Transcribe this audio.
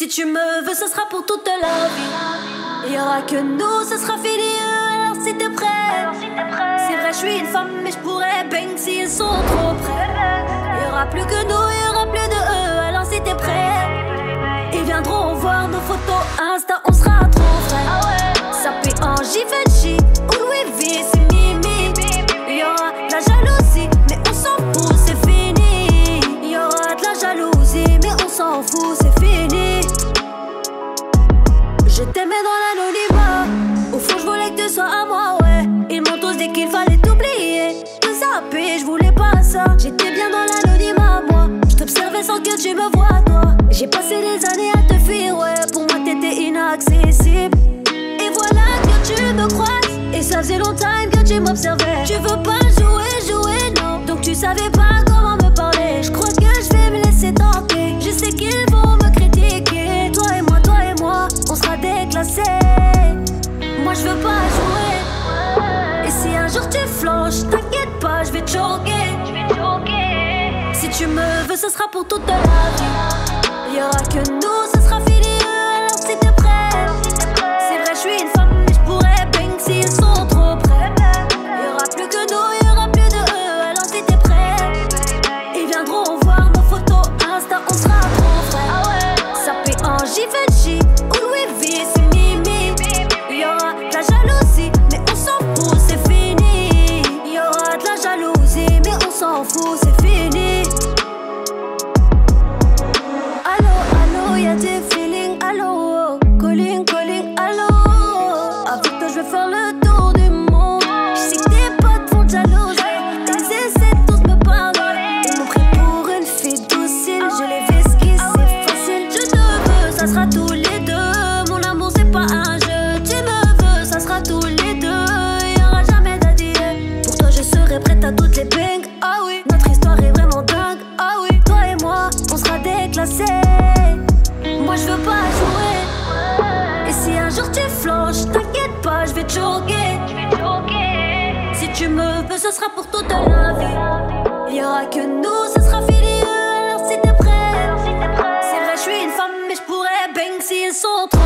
Si tu me veux, ce sera pour toute la vie. Il y aura que nous, ce sera fini. Alors si t'es prêt, c'est vrai, je suis une femme, mais je pourrais bang s'ils sont trop près. Il y aura plus que nous, il y aura plus de eux. Alors si t'es prêt, ils viendront voir nos photos Insta, on sera trop frais. Sapé en Givenchy ou Louis V, c'est mimi. Il y aura de la jalousie, mais on s'en fout, c'est fini. Il y aura de la jalousie, mais on s'en fout, c'est fini. Je t'aimais dans l'anonymat, au fond je voulais que tu sois à moi, ouais. Ils m'ont tous dit qu'il fallait t'oublier, me zapper, je voulais pas ça. J'étais bien dans l'anonymat, moi, je t'observais sans que tu me vois, toi. J'ai passé des années à te fuir, ouais, pour moi t'étais inaccessible. Et voilà que tu me croises, et ça faisait longtemps que tu m'observais. Tu veux pas jouer, non, donc tu savais pas comment me parler. Je crois que je vais me laisser tenter, je sais qu'ils vont me critiquer. Toi et moi, on sera déclassés. Moi je veux pas jouer. Et si un jour tu flanches, t'inquiète pas, je vais te choquer. Si tu me veux, ce sera pour toute la vie. Il y aura que nous, ce sera fini. Alors si t'es prêt, c'est vrai, je suis une femme, mais je pourrais bang s'ils sont trop près. Il y aura plus que nous, il y aura plus de eux. Alors si t'es prêt, ils viendront voir nos photos Insta, on sera trop frais. Sapé en Givenchy ou Louis V, c'est mimi. Il y aura de la jalousie, mais on s'en fout, c'est fini. Il y aura de la jalousie, mais on s'en fout, c'est fini. Allô, y'a des feelings, allô, calling, allô. Avec toi, je vais faire le tour du monde. Je sais que tes potes font jalouse, elles essaient tous me pardonner. Ils m'ont pris pour une fille docile, je l'ai vu ce qui c'est facile. Je te veux, ça sera tous les deux. Mon amour, c'est pas un jeu. Tu me veux, ça sera tous les deux. Y'aura jamais d'adieu. Pour toi, je serai prête à toutes les bangs. Ah oui, notre histoire est vraiment dingue. Ah oui, toi et moi, on sera déclassés. Moi, je veux pas jouer. Et si un jour tu flanches, t'inquiète pas, je vais te choquer. Si tu me veux, ce sera pour toute la vie. Il y aura que nous, ce sera fini. Alors si t'es prêt, c'est vrai, je suis une femme, mais je pourrais bang s'ils sont trop.